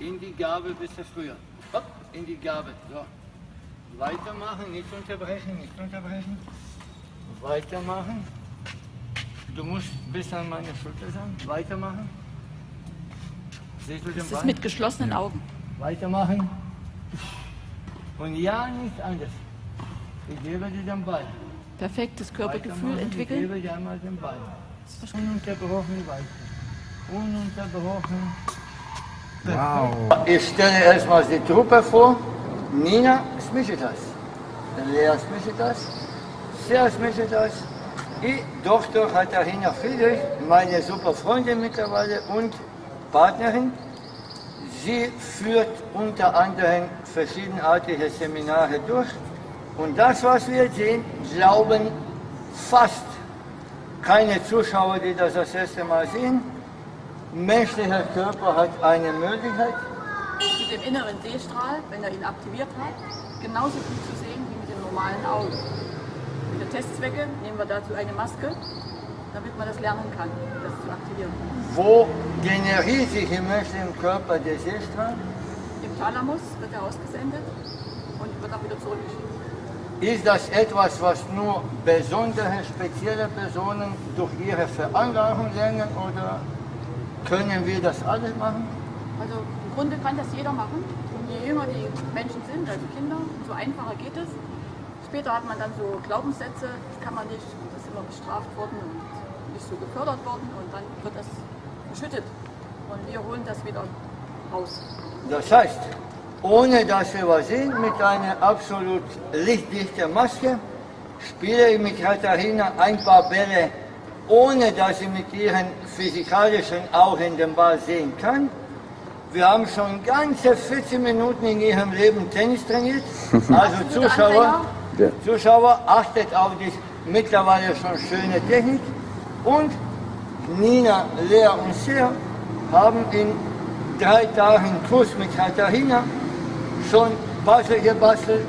In die Gabel bis der früher. Hopp, in die Gabel. So. Weitermachen, nicht unterbrechen, nicht unterbrechen. Weitermachen. Du musst bis an meine Schulter sein. Weitermachen. Siehst du den Ball? Das ist mit geschlossenen Augen. Weitermachen. Und ja, nichts anderes. Ich gebe dir den Ball. Perfektes Körpergefühl entwickeln. Ich gebe dir einmal den Ball. Ununterbrochen weiter. Ununterbrochen. Wow. Ich stelle erstmal die Truppe vor. Nina Šmičiklas. Lea Šmičiklas. Serge Šmičiklas. Die Tochter Katharina Friedrich, meine super Freundin mittlerweile und Partnerin. Sie führt unter anderem verschiedenartige Seminare durch. Und das, was wir sehen, glauben fast keine Zuschauer, die das erste Mal sehen. Menschlicher Körper hat eine Möglichkeit. Mit dem inneren Sehstrahl, wenn er ihn aktiviert hat, genauso gut zu sehen wie mit dem normalen Auge. Für Testzwecke nehmen wir dazu eine Maske damit man das lernen kann, das zu aktivieren. Wo generiert sich die Messe im Körper der Sehstrahl? Im Thalamus wird er ausgesendet und wird auch wieder zurückgeschickt. Ist das etwas, was nur besondere, spezielle Personen durch ihre Veranlagung lernen, oder können wir das alle machen? Also im Grunde kann das jeder machen. Und je jünger die Menschen sind, also Kinder, umso einfacher geht es. Später hat man dann so Glaubenssätze, das kann man nicht, das ist immer bestraft worden und nicht so gefördert worden, und dann wird das geschüttet. Und wir holen das wieder raus. Das heißt, ohne dass wir was sehen, mit einer absolut lichtdichten Maske, spiele ich mit Katharina ein paar Bälle, ohne dass sie mit ihren physikalischen Augen den Ball sehen kann. Wir haben schon ganze 14 Minuten in ihrem Leben Tennis trainiert. Also Zuschauer, achtet auf die mittlerweile schon schöne Technik. Und Nina, Lea und Sia haben in 3 Tagen Kurs mit Katharina schon Puzzle gebastelt,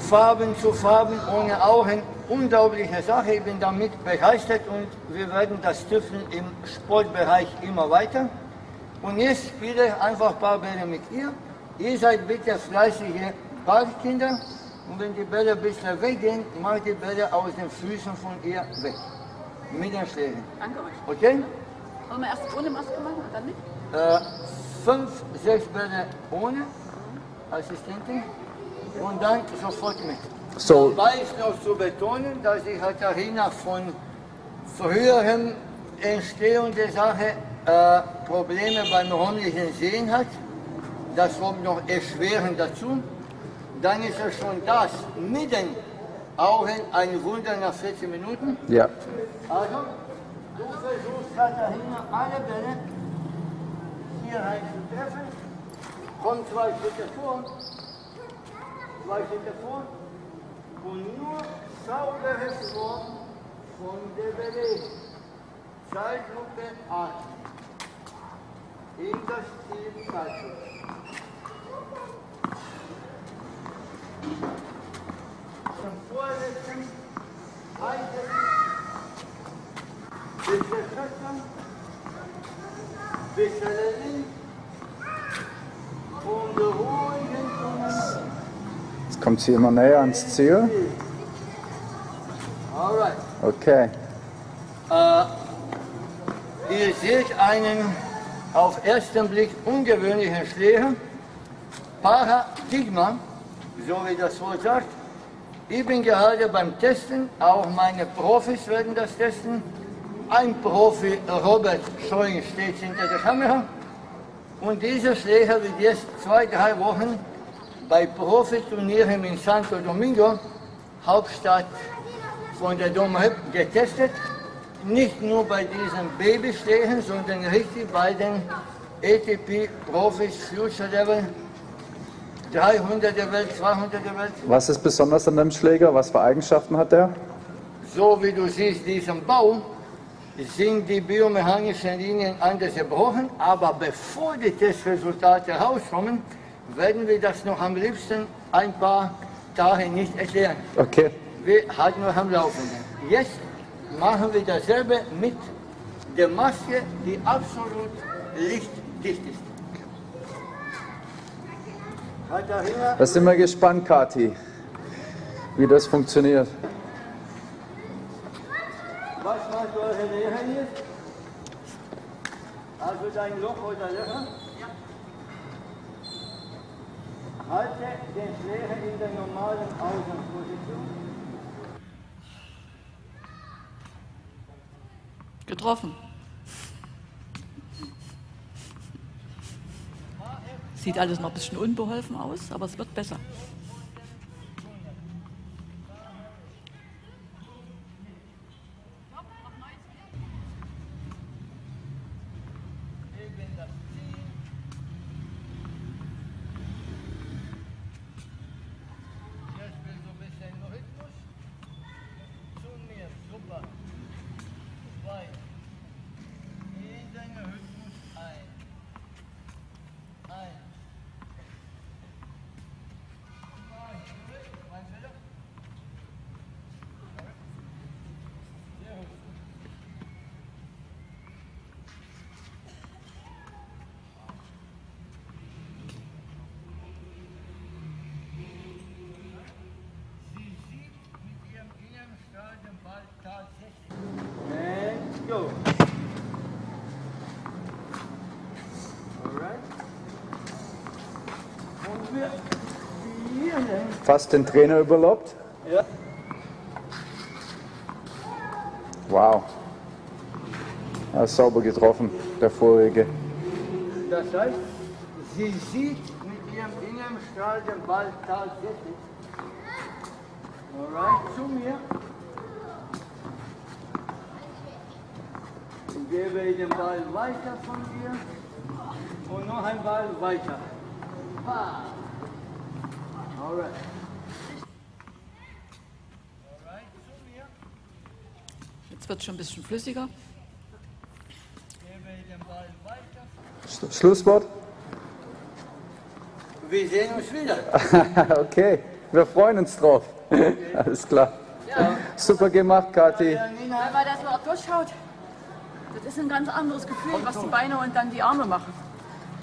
Farben zu Farben, ohne Augen, unglaubliche Sache, ich bin damit begeistert, und wir werden das tüfteln im Sportbereich immer weiter. Und jetzt spiele ich einfach ein paar Bälle mit ihr. Ihr seid bitte fleißige Ballkinder, und wenn die Bälle ein bisschen weggehen, macht die Bälle aus den Füßen von ihr weg. Mit den Schlägen. Danke euch. Okay? Wollen wir erst ohne Maske machen und dann mit? 5, 6 Bälle ohne Assistentin und dann sofort mit. So. Dabei ist noch zu betonen, dass die Katharina von früherem Entstehung der Sache Probleme beim räumlichen Sehen hat. Das kommt noch erschwerend dazu. Dann ist es schon das, mit den Augen ein Wunder nach 14 Minuten. Ja. Also, du versuchst, Katharina, alle Bälle hier rein zu treffen. Komm 2 Schritte vor. 2 Schritte vor. Und nur saubere Form von der Bewegung. Zeitlupe 8. In das Ziel zum vorletzten Eingriff. Bisschen Schöpfung. Bisschen links. Und ruhigen Tunnel. Jetzt kommt sie immer näher ans Ziel. Okay. Ihr seht einen auf ersten Blick ungewöhnlichen Schläger. Paradigma, so wie das Wort sagt. Ich bin gerade beim Testen, auch meine Profis werden das testen. Ein Profi, Robert Scheuing, steht hinter der Kamera. Und dieser Schläger wird jetzt 2, 3 Wochen bei Profiturnieren in Santo Domingo, Hauptstadt von der Domrep, getestet. Nicht nur bei diesen Babyschlägen, sondern richtig bei den ATP Profis Future Level, 300 der Welt, 200 der Welt. Was ist besonders an dem Schläger? Was für Eigenschaften hat der? So wie du siehst, diesen Bau sind die biomechanischen Linien anders gebrochen, aber bevor die Testresultate rauskommen, werden wir das noch am liebsten ein paar Tage nicht erklären. Okay. Wir halten noch am Laufen. Jetzt machen wir dasselbe mit der Maske, die absolut lichtdicht ist. Da sind wir gespannt, Kathi, wie das funktioniert. Was macht eure Lehrer hier? Also dein Loch oder Löcher? Halte den Schläger in der normalen Ausgangsposition. Getroffen. Sieht alles noch ein bisschen unbeholfen aus, aber es wird besser. Fast den Trainer überlobt. Ja. Wow. Ja, sauber getroffen, der vorige. Das heißt, sie sieht mit ihrem Innenstrahl den Ball tatsächlich. Alright, zu mir. Ich gebe den Ball weiter von dir. Und noch ein Ball weiter. Alright. Jetzt wird es schon ein bisschen flüssiger. Schlusswort? Wir sehen uns wieder. Okay, wir freuen uns drauf. Okay. Alles klar. Ja. Super gemacht, Kathi. Ja, wenn man das noch durchschaut, das ist ein ganz anderes Gefühl, was die Beine und dann die Arme machen.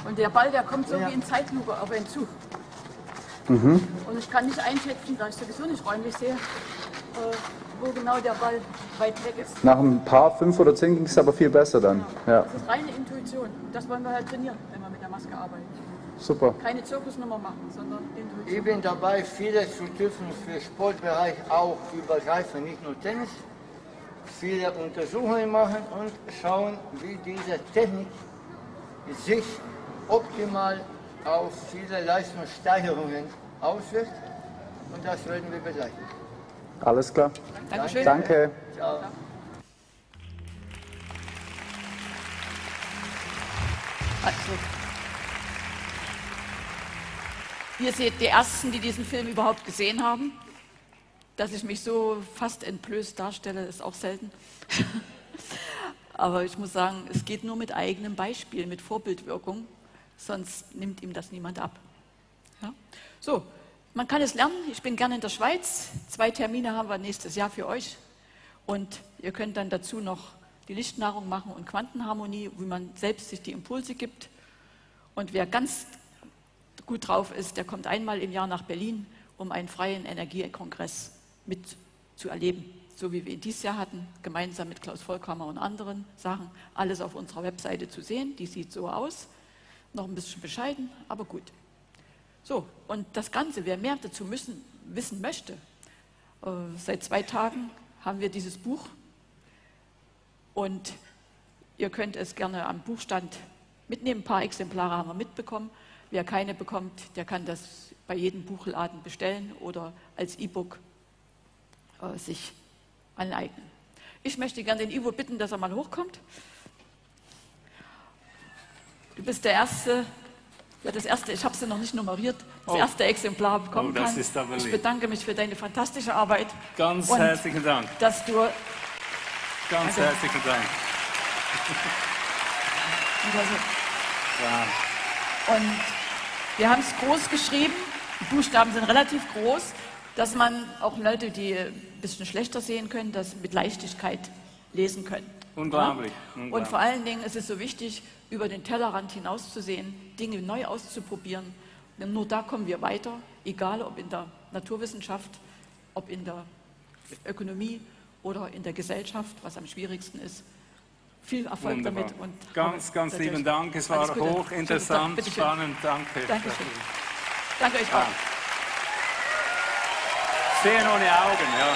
Und der Ball, der kommt so wie in Zeitlupe auf einen zu. Mhm. Und ich kann nicht einschätzen, da ich sowieso nicht räumlich sehe, wo genau der Ball weit weg ist. Nach ein paar 5 oder 10 ging es aber viel besser dann. Genau. Ja. Das ist reine Intuition. Das wollen wir halt trainieren, wenn wir mit der Maske arbeiten. Super. Keine Zirkusnummer machen, sondern Intuition. Ich bin dabei, vieles zu dürfen für Sportbereich auch übergreifen, nicht nur Tennis. Viele Untersuchungen machen und schauen, wie diese Technik sich optimal auf viele Leistungssteigerungen auswirkt. Und das werden wir begleiten. Alles klar. Dankeschön. Danke. Ciao. Also, ihr seht die Ersten, die diesen Film überhaupt gesehen haben. Dass ich mich so fast entblößt darstelle, ist auch selten. Aber ich muss sagen, es geht nur mit eigenem Beispiel, mit Vorbildwirkung. Sonst nimmt ihm das niemand ab. Ja? So, man kann es lernen. Ich bin gerne in der Schweiz. 2 Termine haben wir nächstes Jahr für euch. Und ihr könnt dann dazu noch die Lichtnahrung machen und Quantenharmonie, wie man selbst sich die Impulse gibt. Und wer ganz gut drauf ist, der kommt einmal im Jahr nach Berlin, um einen freien Energiekongress mit zu erleben, so wie wir ihn dieses Jahr hatten, gemeinsam mit Klaus Volkamer und anderen Sachen. Alles auf unserer Webseite zu sehen, die sieht so aus. Noch ein bisschen bescheiden, aber gut. So, und das Ganze, wer mehr dazu wissen möchte, seit 2 Tagen haben wir dieses Buch und ihr könnt es gerne am Buchstand mitnehmen. Ein paar Exemplare haben wir mitbekommen. Wer keine bekommt, der kann das bei jedem Buchladen bestellen oder als E-Book sich aneignen. Ich möchte gerne den Ivo bitten, dass er mal hochkommt. Du bist der Erste, ja, das erste, ich habe es ja noch nicht nummeriert, das erste Exemplar bekommen kann. Ist aber lieb. Ich bedanke mich für deine fantastische Arbeit. Ganz herzlichen Dank. Dass du ganz herzlichen Dank. Und wir haben es groß geschrieben, die Buchstaben sind relativ groß, dass man auch Leute, die ein bisschen schlechter sehen können, das mit Leichtigkeit lesen können. Unglaublich. Ja? Unglaublich. Und vor allen Dingen ist es so wichtig, über den Tellerrand hinauszusehen, Dinge neu auszuprobieren. Denn nur da kommen wir weiter, egal ob in der Naturwissenschaft, ob in der Ökonomie oder in der Gesellschaft, was am schwierigsten ist. Viel Erfolg Wunderbar. Damit. Und ganz lieben Dank. Es war hochinteressant, spannend. Danke. Dankeschön. Danke euch auch. Sehen ohne Augen, ja.